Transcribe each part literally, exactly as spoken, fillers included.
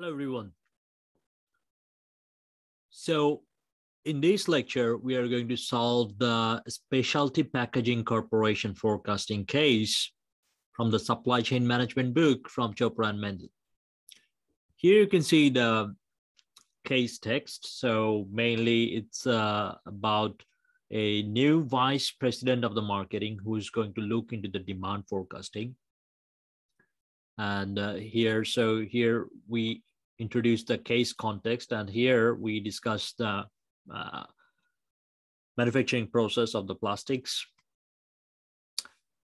Hello, everyone. So in this lecture, we are going to solve the Specialty Packaging Corporation forecasting case from the Supply Chain Management book from Chopra and Mendel. Here you can see the case text. So mainly it's uh, about a new vice president of the marketing who is going to look into the demand forecasting. And uh, here, so here we introduce the case context, and here we discuss the uh, manufacturing process of the plastics.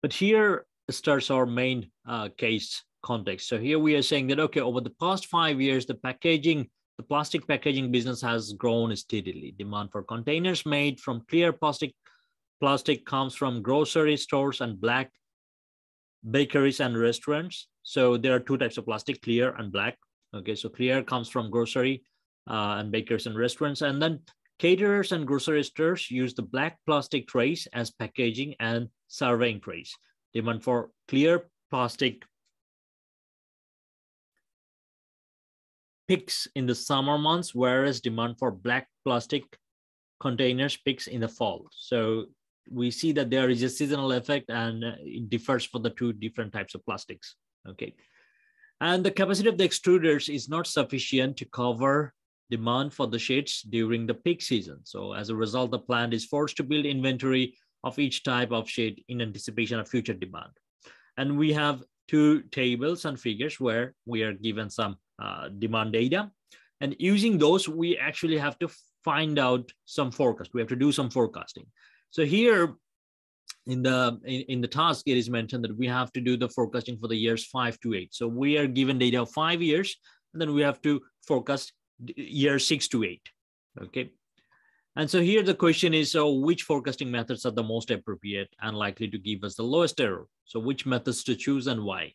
But here starts our main uh, case context. So here we are saying that, okay, over the past five years, the packaging, the plastic packaging business has grown steadily. Demand for containers made from clear plastic, plastic comes from grocery stores and black bakeries and restaurants. So there are two types of plastic, clear and black. Okay, so clear comes from grocery uh, and bakers and restaurants. And then caterers and grocery stores use the black plastic trays as packaging and serving trays. Demand for clear plastic peaks in the summer months, whereas demand for black plastic containers peaks in the fall. So we see that there is a seasonal effect, and it differs for the two different types of plastics. Okay. And the capacity of the extruders is not sufficient to cover demand for the sheets during the peak season. So as a result, the plant is forced to build inventory of each type of sheet in anticipation of future demand. And we have two tables and figures where we are given some uh, demand data. And using those, we actually have to find out some forecast. We have to do some forecasting. So here in the, in, in the task, it is mentioned that we have to do the forecasting for the years five to eight. So we are given data of five years, and then we have to forecast year six to eight, okay? And so here the question is, so which forecasting methods are the most appropriate and likely to give us the lowest error? So which methods to choose and why?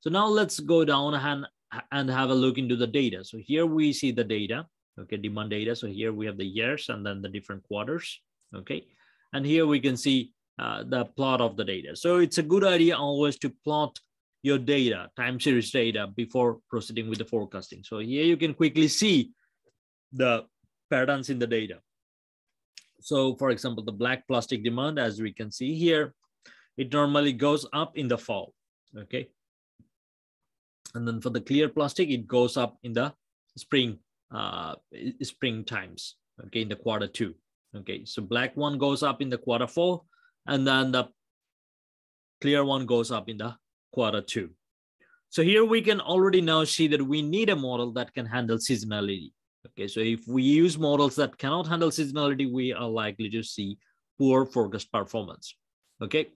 So now let's go down and, and have a look into the data. So here we see the data, okay, demand data. So here we have the years and then the different quarters, okay? And here we can see uh, the plot of the data. So it's a good idea always to plot your data, time series data, before proceeding with the forecasting. So here you can quickly see the patterns in the data. So for example, the black plastic demand, as we can see here, it normally goes up in the fall, okay? And then for the clear plastic, it goes up in the spring, uh, spring times, okay, in the quarter two. Okay, so black one goes up in the quarter four, and then the clear one goes up in the quarter two. So here we can already now see that we need a model that can handle seasonality. Okay, so if we use models that cannot handle seasonality, we are likely to see poor forecast performance. Okay,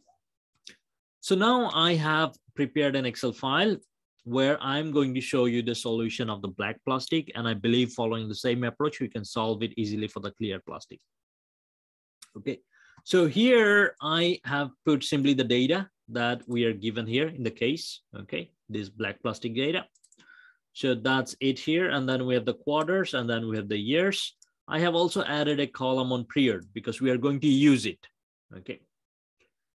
so now I have prepared an Excel file where I'm going to show you the solution of the black plastic. And I believe following the same approach, we can solve it easily for the clear plastic. Okay, so here I have put simply the data that we are given here in the case, okay, this black plastic data. So that's it here. And then we have the quarters, and then we have the years. I have also added a column on period because we are going to use it, okay.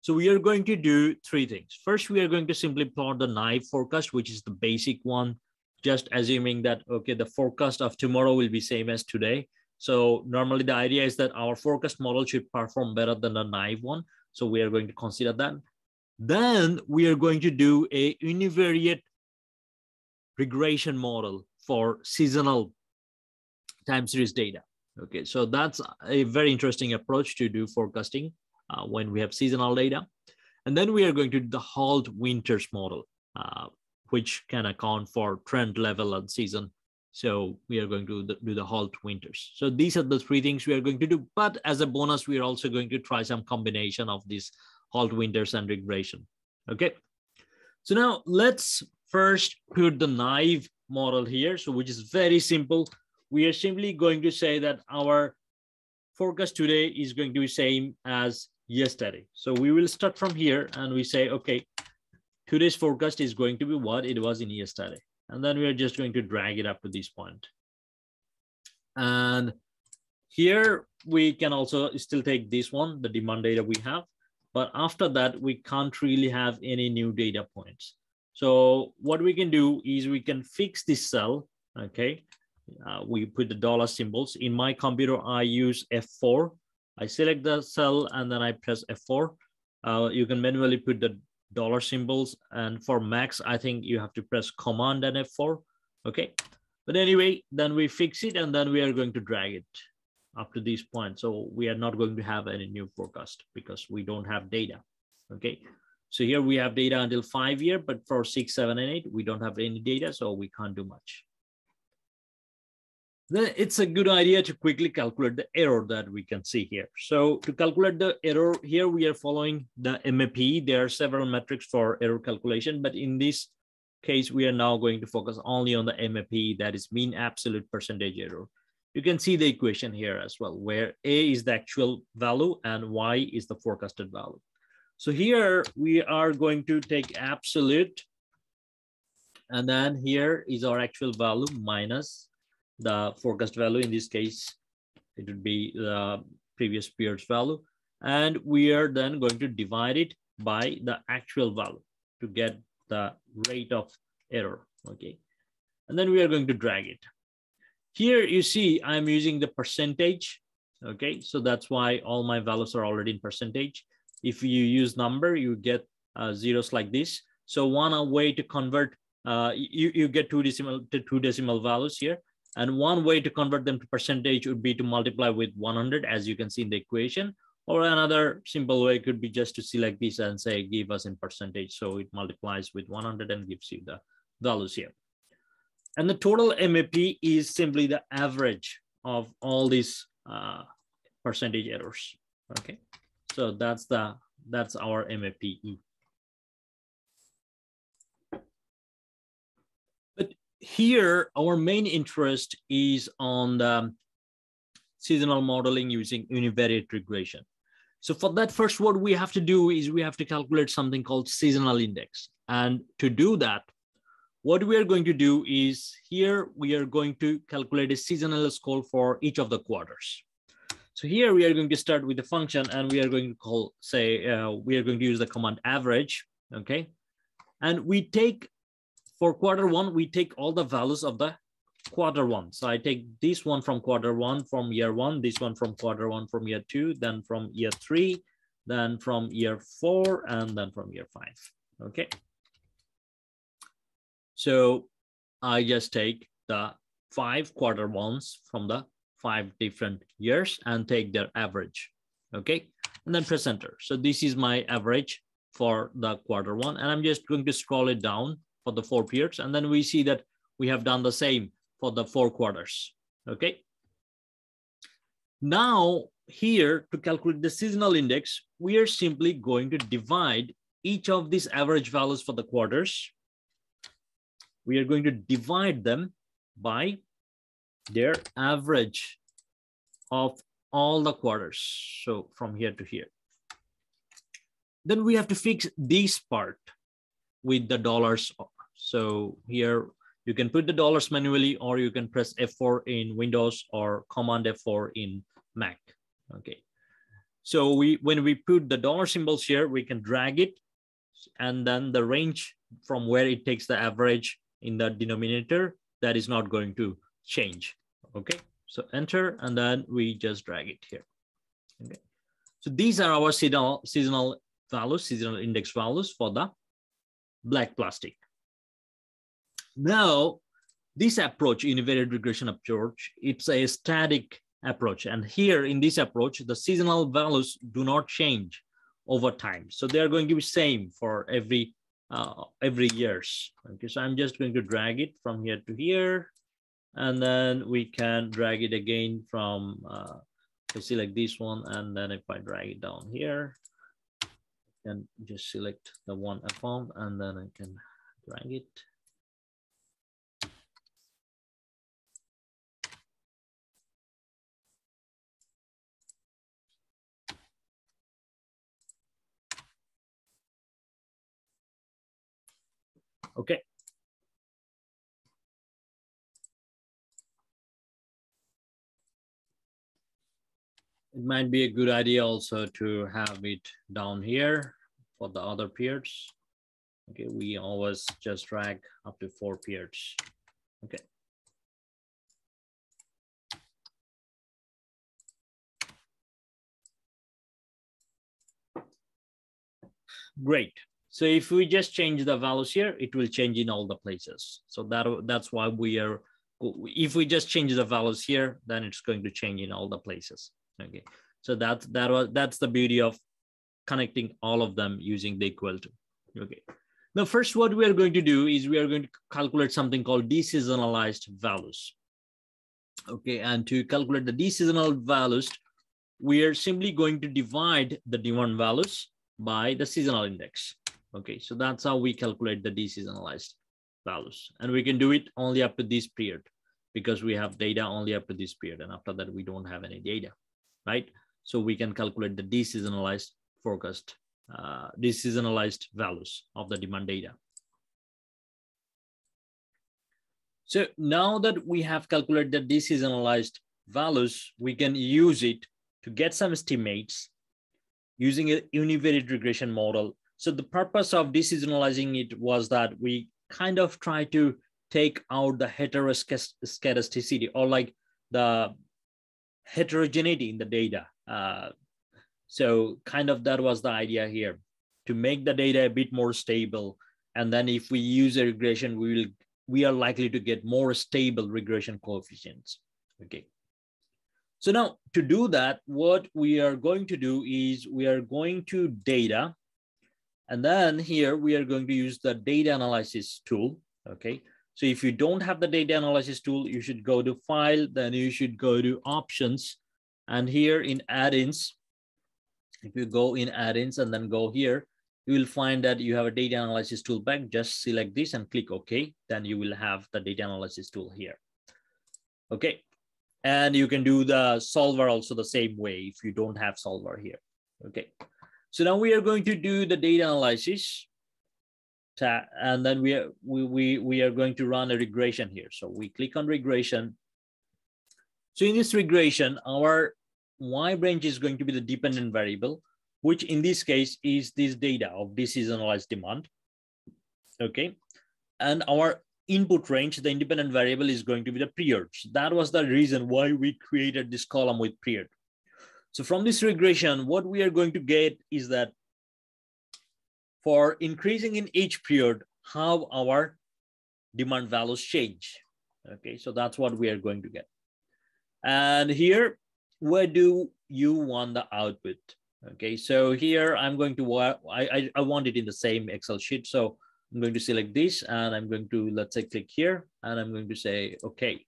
So we are going to do three things. First, we are going to simply plot the naive forecast, which is the basic one, just assuming that, okay, the forecast of tomorrow will be same as today. So normally the idea is that our forecast model should perform better than the naive one. So we are going to consider that. Then we are going to do a univariate regression model for seasonal time series data. Okay, so that's a very interesting approach to do forecasting. Uh, when we have seasonal data. And then we are going to do the Holt-Winters model, uh, which can account for trend level and season. So we are going to do the Holt-Winters. So these are the three things we are going to do. But as a bonus, we are also going to try some combination of this Holt-Winters and regression. Okay. So now let's first put the naive model here, so which is very simple. We are simply going to say that our forecast today is going to be same as yesterday. So we will start from here and we say, okay, today's forecast is going to be what it was in yesterday. And then we are just going to drag it up to this point. And here we can also still take this one, the demand data we have, but after that, we can't really have any new data points. So what we can do is we can fix this cell okay? Uh, we put the dollar symbols. In my computer, I use F four. I select the cell and then I press F four. Uh, you can manually put the dollar symbols. And for max, I think you have to press Command and F four, okay? But anyway, then we fix it and then we are going to drag it up to this point. So we are not going to have any new forecast because we don't have data, okay? So here we have data until five year, but for six, seven, and eight, we don't have any data, so we can't do much. Then it's a good idea to quickly calculate the error that we can see here. So to calculate the error here, we are following the M A P. There are several metrics for error calculation, but in this case, we are now going to focus only on the M A P, that is mean absolute percentage error. You can see the equation here as well, where A is the actual value and Y is the forecasted value. So here we are going to take absolute, and then here is our actual value minus the forecast value. In this case, it would be the previous period's value. And we are then going to divide it by the actual value to get the rate of error, okay? And then we are going to drag it. Here you see I'm using the percentage, okay? So that's why all my values are already in percentage. If you use number, you get uh, zeros like this. So one way to convert, uh, you, you get two decimal to two decimal values here. And one way to convert them to percentage would be to multiply with one hundred, as you can see in the equation. Or another simple way could be just to select this and say, give us in percentage. So it multiplies with one hundred and gives you the values here. And the total M A P is simply the average of all these uh, percentage errors, okay? So that's the that's our M A P E. But here our main interest is on the seasonal modeling using univariate regression. So for that, first what we have to do is we have to calculate something called seasonal index. And to do that, what we are going to do is here we are going to calculate a seasonal score for each of the quarters. So here we are going to start with the function and we are going to call, say, uh, we are going to use the command average, okay? And we take, for quarter one, we take all the values of the quarter one. So I take this one from quarter one from year one, this one from quarter one from year two, then from year three, then from year four, and then from year five, okay? So I just take the five quarter ones from the five different years and take their average, okay? And then press enter. So this is my average for the quarter one, and I'm just going to scroll it down for the four periods. And then we see that we have done the same for the four quarters, okay? Now here to calculate the seasonal index, we are simply going to divide each of these average values for the quarters. We are going to divide them by their average of all the quarters. So from here to here. Then we have to fix this part with the dollars. So here you can put the dollars manually, or you can press F four in Windows or Command F four in Mac. Okay. So we, when we put the dollar symbols here, we can drag it, and then the range from where it takes the average in the denominator, that is not going to change, okay? So enter, and then we just drag it here, okay? So these are our seasonal, seasonal values, seasonal index values for the black plastic. Now, this approach, univariate regression approach, it's a static approach. And here in this approach, the seasonal values do not change over time. So they are going to be same for every, uh, every years. Okay, so I'm just going to drag it from here to here. And then we can drag it again from, uh, I select this one. And then if I drag it down here, and just select the one I found, and then I can drag it. Okay. It might be a good idea also to have it down here for the other periods. Okay, we always just drag up to four periods. Okay, great. So if we just change the values here, it will change in all the places. So that, that's why we are, if we just change the values here, then it's going to change in all the places. Okay. So that, that was, that's the beauty of connecting all of them using the equal to. Okay. Now, first, what we are going to do is we are going to calculate something called deseasonalized values. Okay. And to calculate the deseasonal values, we are simply going to divide the demand values by the seasonal index. Okay. So that's how we calculate the deseasonalized values. And we can do it only up to this period because we have data only up to this period. And after that, we don't have any data, right? So we can calculate the deseasonalized forecast, uh, deseasonalized values of the demand data. So now that we have calculated the deseasonalized values, we can use it to get some estimates using a univariate regression model. So the purpose of deseasonalizing it was that we kind of try to take out the heteroscedasticity or like the heterogeneity in the data. Uh, so kind of that was the idea here, to make the data a bit more stable. And then if we use a regression, we will we are likely to get more stable regression coefficients. Okay. So now to do that, what we are going to do is we are going to data, and then here we are going to use the data analysis tool. Okay. So if you don't have the data analysis tool, you should go to file, then you should go to options. And here in add-ins, if you go in add-ins and then go here, you will find that you have a data analysis tool back. Just select this and click OK. Then you will have the data analysis tool here. Okay. And you can do the solver also the same way if you don't have solver here. Okay. So now we are going to do the data analysis. And then we are, we, we, we are going to run a regression here. So we click on regression. So in this regression, our Y branch is going to be the dependent variable, which in this case is this data of deseasonalized demand. Okay. And our input range, the independent variable, is going to be the period. So that was the reason why we created this column with period. So from this regression, what we are going to get is that for increasing in each period, how our demand values change. Okay, so that's what we are going to get. And here, where do you want the output? Okay, so here I'm going to, I, I, I want it in the same Excel sheet. So I'm going to select this and I'm going to, let's say, click here and I'm going to say, okay.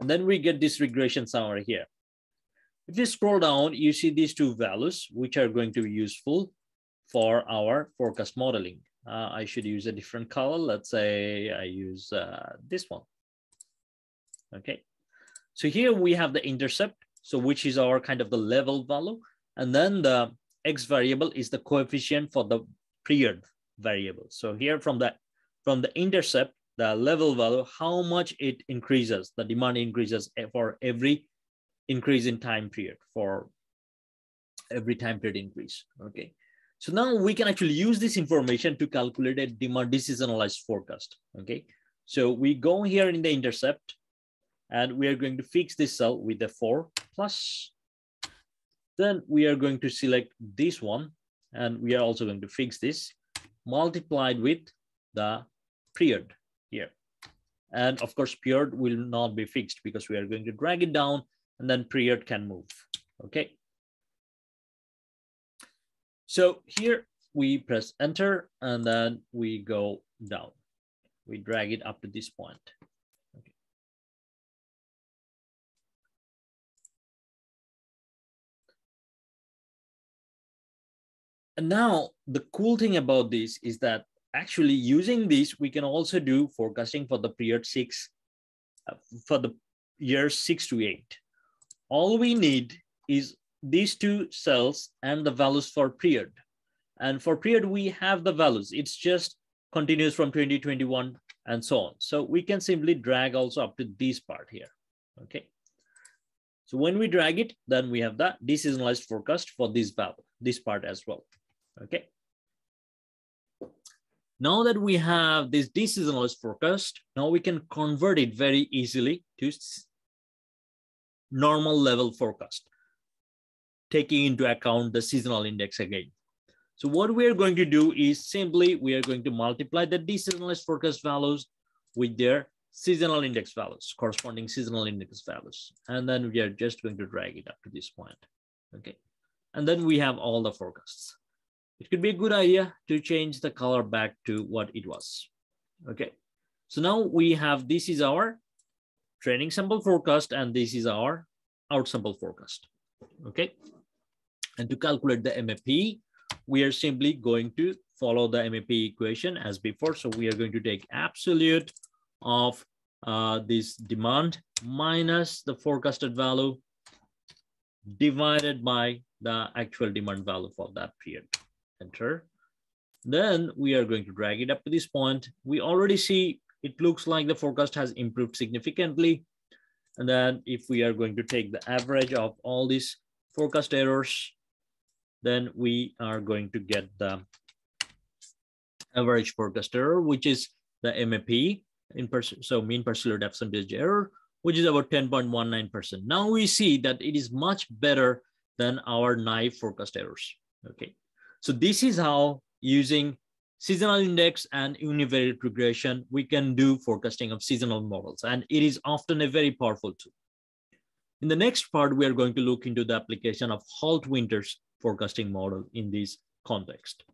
And then we get this regression summary here. If you scroll down, you see these two values, which are going to be useful for our forecast modeling. Uh, I should use a different color. Let's say I use uh, this one. Okay, so here we have the intercept, so which is our kind of the level value, and then the x variable is the coefficient for the period variable. So here from the from the intercept, the level value, how much it increases, the demand increases for every increase in time period, for every time period increase. Okay, so now we can actually use this information to calculate a demand deseasonalized forecast. Okay, so we go here in the intercept. And we are going to fix this cell with a four plus. Then we are going to select this one. And we are also going to fix this multiplied with the period here. And of course, period will not be fixed because we are going to drag it down and then period can move. Okay. So here we press enter and then we go down. We drag it up to this point. And now the cool thing about this is that actually using this, we can also do forecasting for the period six, uh, for the years six to eight. All we need is these two cells and the values for period. And for period, we have the values. It's just continuous from twenty twenty-one and so on. So we can simply drag also up to this part here. Okay. So when we drag it, then we have the deseasonalized forecast for this value, this part as well. Okay. Now that we have this deseasonalized forecast, now we can convert it very easily to normal level forecast, taking into account the seasonal index again. So what we're going to do is simply, we are going to multiply the deseasonalized forecast values with their seasonal index values, corresponding seasonal index values. And then we are just going to drag it up to this point, okay? And then we have all the forecasts. It could be a good idea to change the color back to what it was, okay? So now we have, this is our training sample forecast and this is our out sample forecast, okay? And to calculate the M A P, we are simply going to follow the M A P equation as before. So we are going to take absolute of uh, this demand minus the forecasted value divided by the actual demand value for that period. Enter. Then we are going to drag it up to this point. We already see it looks like the forecast has improved significantly. And then if we are going to take the average of all these forecast errors, then we are going to get the average forecast error, which is the M A P, in so mean partial load absenteeism error, which is about ten point one nine percent. Now we see that it is much better than our naive forecast errors, okay? So this is how, using seasonal index and univariate regression, we can do forecasting of seasonal models, and it is often a very powerful tool. In the next part, we are going to look into the application of Holt-Winters forecasting model in this context.